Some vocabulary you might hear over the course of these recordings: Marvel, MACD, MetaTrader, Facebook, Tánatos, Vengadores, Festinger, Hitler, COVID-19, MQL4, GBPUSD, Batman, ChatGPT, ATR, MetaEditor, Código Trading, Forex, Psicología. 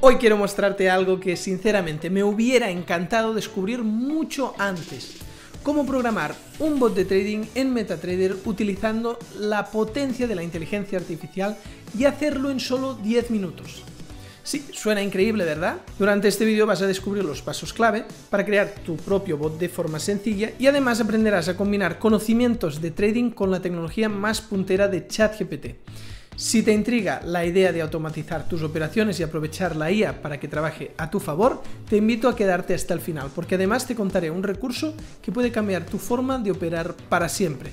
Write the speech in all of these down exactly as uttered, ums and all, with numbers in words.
Hoy quiero mostrarte algo que sinceramente me hubiera encantado descubrir mucho antes. Cómo programar un bot de trading en MetaTrader utilizando la potencia de la inteligencia artificial y hacerlo en solo diez minutos. Sí, suena increíble, ¿verdad? Durante este vídeo vas a descubrir los pasos clave para crear tu propio bot de forma sencilla y además aprenderás a combinar conocimientos de trading con la tecnología más puntera de ChatGPT. Si te intriga la idea de automatizar tus operaciones y aprovechar la I A para que trabaje a tu favor, te invito a quedarte hasta el final, porque además te contaré un recurso que puede cambiar tu forma de operar para siempre.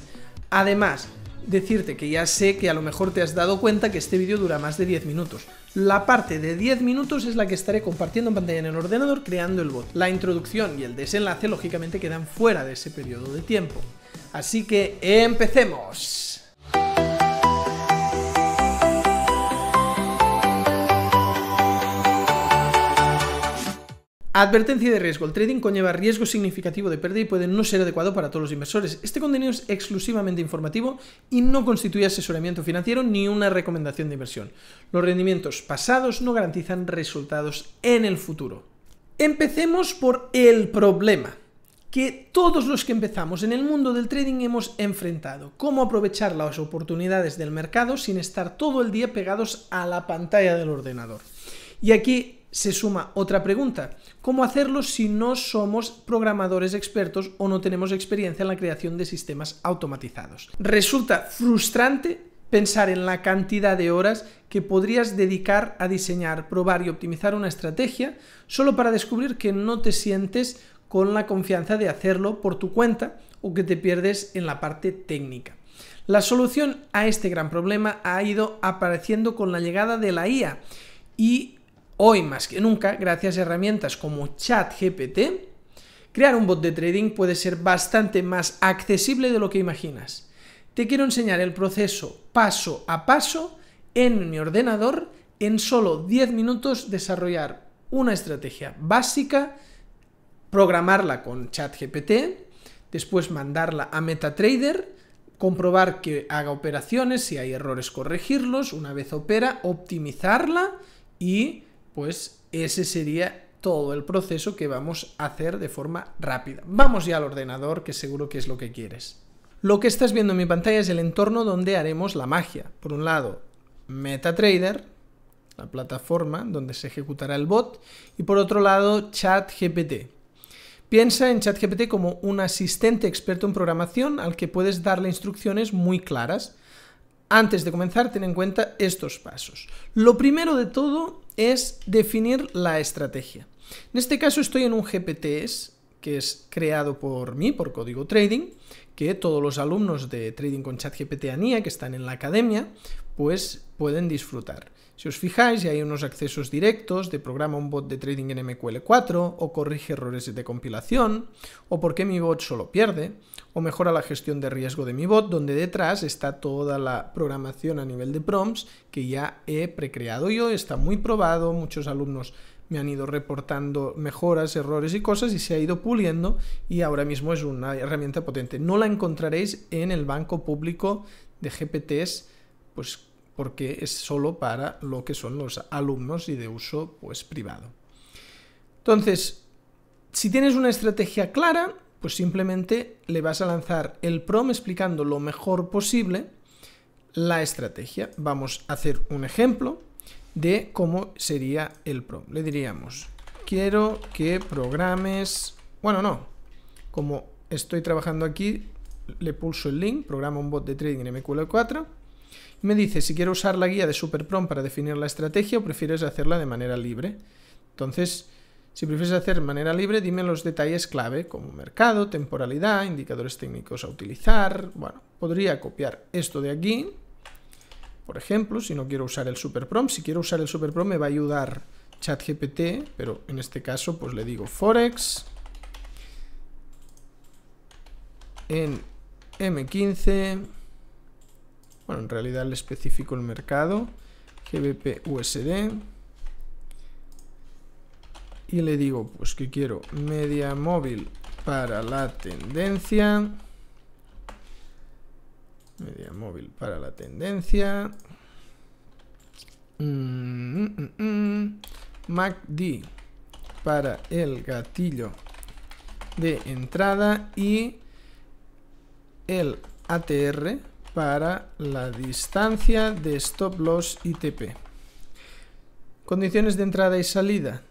Además, decirte que ya sé que a lo mejor te has dado cuenta que este vídeo dura más de diez minutos. La parte de diez minutos es la que estaré compartiendo en pantalla en el ordenador creando el bot. La introducción y el desenlace lógicamente quedan fuera de ese periodo de tiempo. Así que ¡empecemos! Advertencia de riesgo. El trading conlleva riesgo significativo de pérdida y puede no ser adecuado para todos los inversores. Este contenido es exclusivamente informativo y no constituye asesoramiento financiero ni una recomendación de inversión. Los rendimientos pasados no garantizan resultados en el futuro. Empecemos por el problema que todos los que empezamos en el mundo del trading hemos enfrentado. Cómo aprovechar las oportunidades del mercado sin estar todo el día pegados a la pantalla del ordenador. Y aquí se suma otra pregunta, ¿cómo hacerlo si no somos programadores expertos o no tenemos experiencia en la creación de sistemas automatizados? Resulta frustrante pensar en la cantidad de horas que podrías dedicar a diseñar, probar y optimizar una estrategia solo para descubrir que no te sientes con la confianza de hacerlo por tu cuenta o que te pierdes en la parte técnica. La solución a este gran problema ha ido apareciendo con la llegada de la I A y hoy más que nunca, gracias a herramientas como ChatGPT, crear un bot de trading puede ser bastante más accesible de lo que imaginas. Te quiero enseñar el proceso paso a paso en mi ordenador, en solo diez minutos desarrollar una estrategia básica, programarla con ChatGPT, después mandarla a MetaTrader, comprobar que haga operaciones, si hay errores corregirlos, una vez opera, optimizarla y pues ese sería todo el proceso que vamos a hacer de forma rápida. Vamos ya al ordenador, que seguro que es lo que quieres. Lo que estás viendo en mi pantalla es el entorno donde haremos la magia. Por un lado, MetaTrader, la plataforma donde se ejecutará el bot, y por otro lado, ChatGPT. Piensa en ChatGPT como un asistente experto en programación al que puedes darle instrucciones muy claras. Antes de comenzar, ten en cuenta estos pasos. Lo primero de todo es definir la estrategia. En este caso estoy en un G P T S que es creado por mí, por Código Trading, que todos los alumnos de Trading con ChatGPT A N I A que están en la academia, pues pueden disfrutar. Si os fijáis, ya hay unos accesos directos de programa un bot de trading en M Q L cuatro, o corrige errores de compilación, o por qué mi bot solo pierde, o mejora la gestión de riesgo de mi bot, donde detrás está toda la programación a nivel de prompts que ya he precreado yo, está muy probado, muchos alumnos me han ido reportando mejoras, errores y cosas y se ha ido puliendo y ahora mismo es una herramienta potente. No la encontraréis en el banco público de G P Ts, pues porque es solo para lo que son los alumnos y de uso pues privado. Entonces, si tienes una estrategia clara, pues simplemente le vas a lanzar el prompt explicando lo mejor posible la estrategia. Vamos a hacer un ejemplo de cómo sería el prompt. Le diríamos, quiero que programes... Bueno, no. Como estoy trabajando aquí, le pulso el link, programa un bot de trading en M Q L cuatro. Me dice si quiero usar la guía de Super Prompt para definir la estrategia o prefieres hacerla de manera libre. Entonces, si prefieres hacer de manera libre, dime los detalles clave, como mercado, temporalidad, indicadores técnicos a utilizar. Bueno, podría copiar esto de aquí, por ejemplo, si no quiero usar el Super Prompt. Si quiero usar el Super Prompt me va a ayudar ChatGPT, pero en este caso pues le digo Forex en M quince... Bueno, en realidad le especifico el mercado, G B P U S D, y le digo pues que quiero media móvil para la tendencia, media móvil para la tendencia, mm, mm, mm, M A C D para el gatillo de entrada y el A T R para la distancia de stop loss y T P. Condiciones de entrada y salida.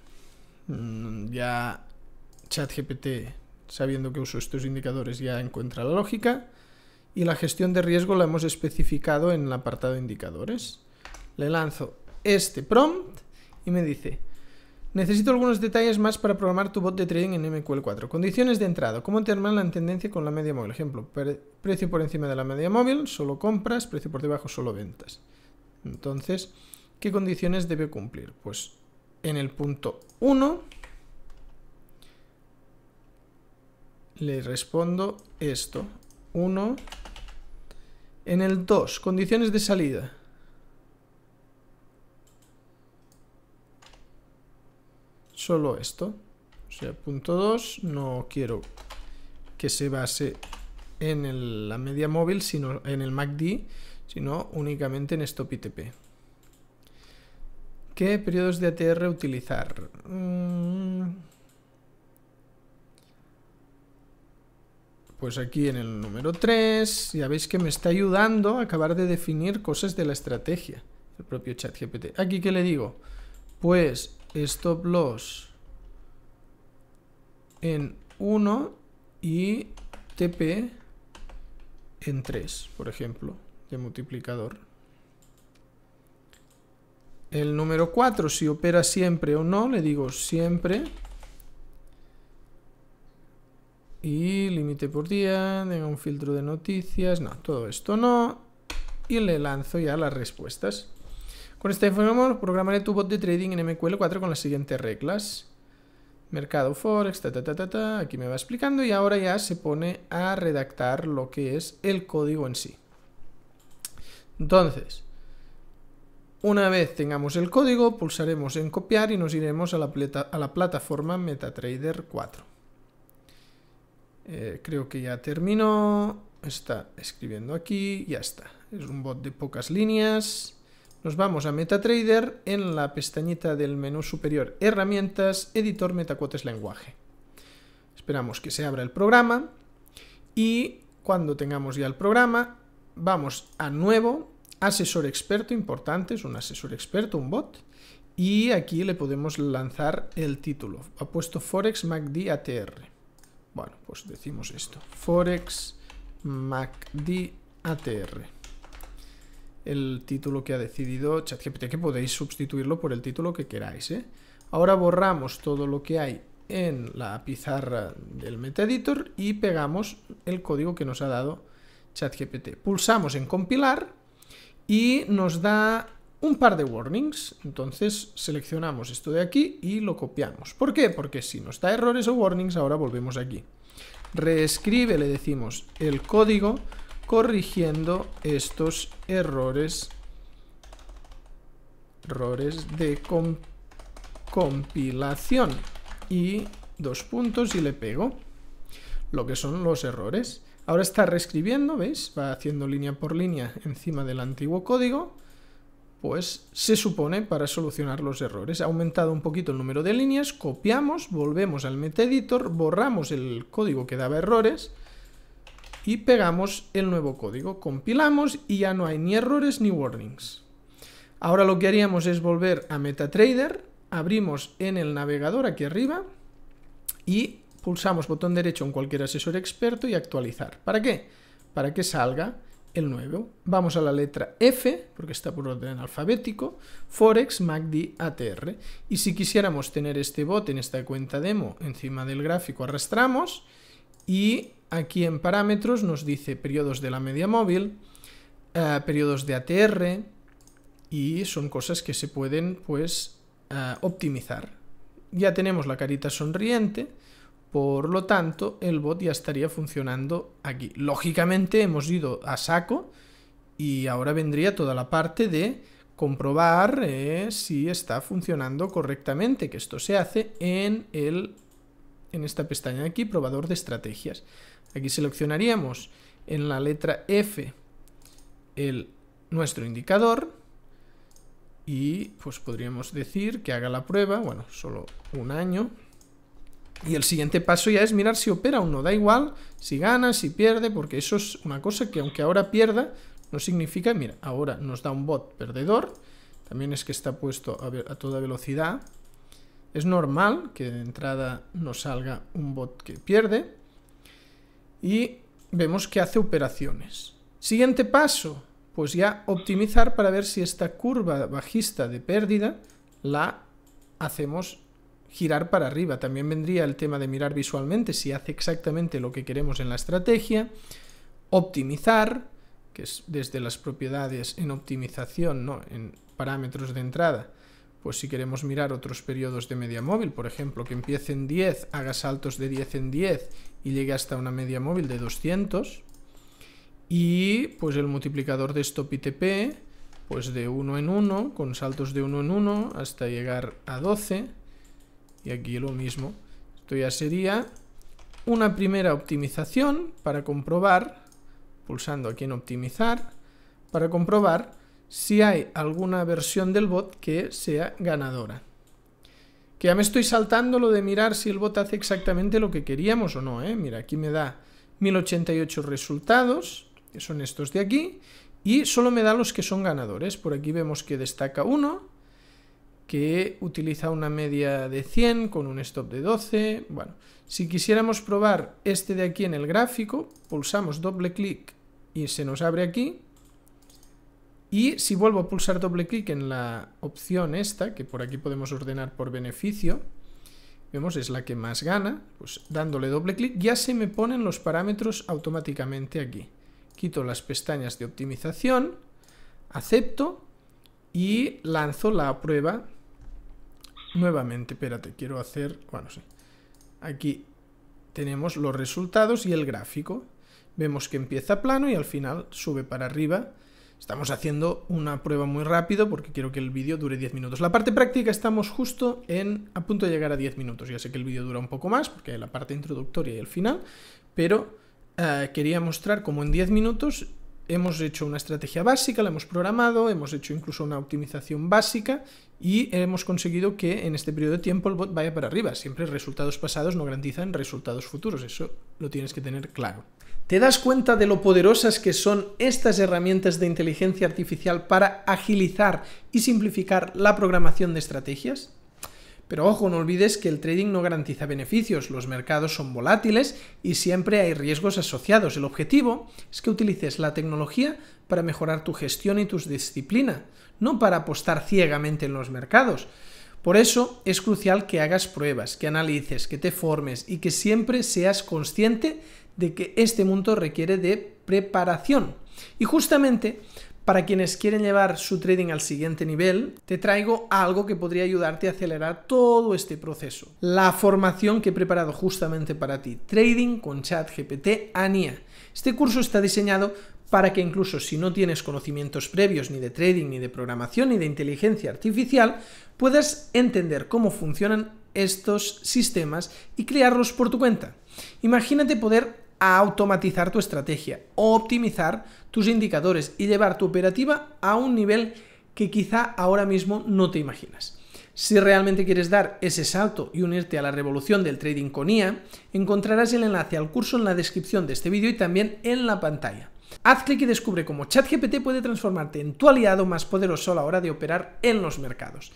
Ya ChatGPT, sabiendo que uso estos indicadores, ya encuentra la lógica. Y la gestión de riesgo la hemos especificado en el apartado de indicadores. Le lanzo este prompt y me dice: necesito algunos detalles más para programar tu bot de trading en M Q L cuatro. Condiciones de entrada. ¿Cómo determinar la tendencia con la media móvil? Ejemplo, precio por encima de la media móvil, solo compras, precio por debajo, solo ventas. Entonces, ¿qué condiciones debe cumplir? Pues en el punto uno le respondo esto. uno. En el dos, condiciones de salida. Solo esto. O sea, punto dos, no quiero que se base en el, la media móvil, sino en el M A C D, sino únicamente en stop y T P. ¿Qué periodos de A T R utilizar? Pues aquí en el número tres, ya veis que me está ayudando a acabar de definir cosas de la estrategia, el propio ChatGPT. Aquí, ¿qué le digo? Pues stop loss en uno y T P en tres, por ejemplo, de multiplicador. El número cuatro, si opera siempre o no, le digo siempre. Y límite por día, tenga un filtro de noticias, no, todo esto no. Y le lanzo ya las respuestas. Con esta información programaré tu bot de trading en M Q L cuatro con las siguientes reglas. Mercado Forex, ta, ta, ta, ta, ta. Aquí me va explicando y ahora ya se pone a redactar lo que es el código en sí. Entonces, una vez tengamos el código, pulsaremos en copiar y nos iremos a la, pleta, a la plataforma MetaTrader cuatro. Eh, creo que ya terminó. Está escribiendo aquí, ya está. Es un bot de pocas líneas. Nos vamos a MetaTrader, en la pestañita del menú superior, herramientas, editor, metacuotas, lenguaje. Esperamos que se abra el programa y cuando tengamos ya el programa, vamos a nuevo, asesor experto, importante, es un asesor experto, un bot, y aquí le podemos lanzar el título. Ha puesto Forex M A C D A T R. Bueno, pues decimos esto, Forex M A C D A T R. El título que ha decidido ChatGPT, que podéis sustituirlo por el título que queráis, ¿eh? Ahora borramos todo lo que hay en la pizarra del MetaEditor y pegamos el código que nos ha dado ChatGPT. Pulsamos en compilar y nos da un par de warnings. Entonces seleccionamos esto de aquí y lo copiamos. ¿Por qué? Porque si nos da errores o warnings, ahora volvemos aquí. Reescribe, le decimos, el código corrigiendo estos errores errores de comp compilación y dos puntos y le pego lo que son los errores. Ahora está reescribiendo, ¿veis? Va haciendo línea por línea encima del antiguo código, pues se supone para solucionar los errores. Ha aumentado un poquito el número de líneas, copiamos, volvemos al MetaEditor, borramos el código que daba errores y pegamos el nuevo código, compilamos y ya no hay ni errores ni warnings. Ahora lo que haríamos es volver a MetaTrader, abrimos en el navegador aquí arriba y pulsamos botón derecho en cualquier asesor experto y actualizar. ¿Para qué? Para que salga el nuevo. Vamos a la letra F, porque está por orden alfabético, Forex M A C D A T R. Y si quisiéramos tener este bot en esta cuenta demo encima del gráfico, arrastramos y aquí en parámetros nos dice periodos de la media móvil, eh, periodos de A T R, y son cosas que se pueden, pues, eh, optimizar. Ya tenemos la carita sonriente, por lo tanto el bot ya estaría funcionando aquí. Lógicamente hemos ido a saco y ahora vendría toda la parte de comprobar eh, si está funcionando correctamente, que esto se hace en el... en esta pestaña de aquí, probador de estrategias. Aquí seleccionaríamos en la letra F el, nuestro indicador y pues podríamos decir que haga la prueba, bueno, solo un año. Y el siguiente paso ya es mirar si opera o no, da igual si gana, si pierde, porque eso es una cosa que aunque ahora pierda, no significa, mira, ahora nos da un bot perdedor, también es que está puesto a, ver, a toda velocidad, es normal que de entrada nos salga un bot que pierde, y vemos que hace operaciones. Siguiente paso, pues ya optimizar para ver si esta curva bajista de pérdida la hacemos girar para arriba. También vendría el tema de mirar visualmente si hace exactamente lo que queremos en la estrategia. Optimizar, que es desde las propiedades en optimización, ¿no? En parámetros de entrada, pues si queremos mirar otros periodos de media móvil, por ejemplo, que empiece en diez, haga saltos de diez en diez y llegue hasta una media móvil de doscientos. Y pues el multiplicador de stop y T P, pues de uno en uno, con saltos de uno en uno hasta llegar a doce. Y aquí lo mismo. Esto ya sería una primera optimización para comprobar, pulsando aquí en optimizar, para comprobar si hay alguna versión del bot que sea ganadora. Que ya me estoy saltando lo de mirar si el bot hace exactamente lo que queríamos o no, ¿eh? Mira, aquí me da mil ochenta y ocho resultados, que son estos de aquí, y solo me da los que son ganadores. Por aquí vemos que destaca uno, que utiliza una media de cien con un stop de doce. Bueno, si quisiéramos probar este de aquí en el gráfico, pulsamos doble clic y se nos abre aquí. Y si vuelvo a pulsar doble clic en la opción esta, que por aquí podemos ordenar por beneficio, vemos es la que más gana, pues dándole doble clic ya se me ponen los parámetros automáticamente aquí. Quito las pestañas de optimización, acepto y lanzo la prueba nuevamente. Espérate, quiero hacer... Bueno, sí. Aquí tenemos los resultados y el gráfico. Vemos que empieza plano y al final sube para arriba. Estamos haciendo una prueba muy rápido porque quiero que el vídeo dure diez minutos. La parte práctica estamos justo en a punto de llegar a diez minutos. Ya sé que el vídeo dura un poco más porque hay la parte introductoria y el final, pero eh, quería mostrar cómo en diez minutos... hemos hecho una estrategia básica, la hemos programado, hemos hecho incluso una optimización básica y hemos conseguido que en este periodo de tiempo el bot vaya para arriba. Siempre resultados pasados no garantizan resultados futuros, eso lo tienes que tener claro. ¿Te das cuenta de lo poderosas que son estas herramientas de inteligencia artificial para agilizar y simplificar la programación de estrategias? Pero ojo, no olvides que el trading no garantiza beneficios, los mercados son volátiles y siempre hay riesgos asociados. El objetivo es que utilices la tecnología para mejorar tu gestión y tu disciplina, no para apostar ciegamente en los mercados. Por eso es crucial que hagas pruebas, que analices, que te formes y que siempre seas consciente de que este mundo requiere de preparación. Y justamente... para quienes quieren llevar su trading al siguiente nivel, te traigo algo que podría ayudarte a acelerar todo este proceso. La formación que he preparado justamente para ti, Trading con ChatGPT A N I A. Este curso está diseñado para que incluso si no tienes conocimientos previos ni de trading, ni de programación, ni de inteligencia artificial, puedas entender cómo funcionan estos sistemas y crearlos por tu cuenta. Imagínate poder a automatizar tu estrategia, optimizar tus indicadores y llevar tu operativa a un nivel que quizá ahora mismo no te imaginas. Si realmente quieres dar ese salto y unirte a la revolución del trading con I A, encontrarás el enlace al curso en la descripción de este vídeo y también en la pantalla. Haz clic y descubre cómo ChatGPT puede transformarte en tu aliado más poderoso a la hora de operar en los mercados.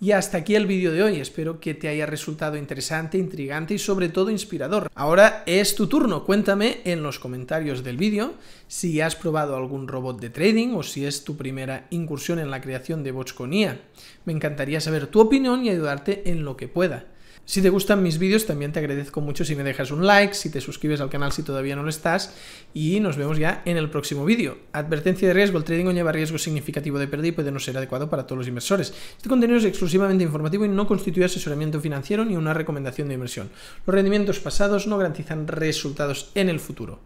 Y hasta aquí el vídeo de hoy, espero que te haya resultado interesante, intrigante y sobre todo inspirador. Ahora es tu turno, cuéntame en los comentarios del vídeo si has probado algún robot de trading o si es tu primera incursión en la creación de bots con I A. Me encantaría saber tu opinión y ayudarte en lo que pueda. Si te gustan mis vídeos, también te agradezco mucho si me dejas un like, si te suscribes al canal si todavía no lo estás, y nos vemos ya en el próximo vídeo. Advertencia de riesgo, el trading conlleva riesgo significativo de pérdida y puede no ser adecuado para todos los inversores. Este contenido es exclusivamente informativo y no constituye asesoramiento financiero ni una recomendación de inversión. Los rendimientos pasados no garantizan resultados en el futuro.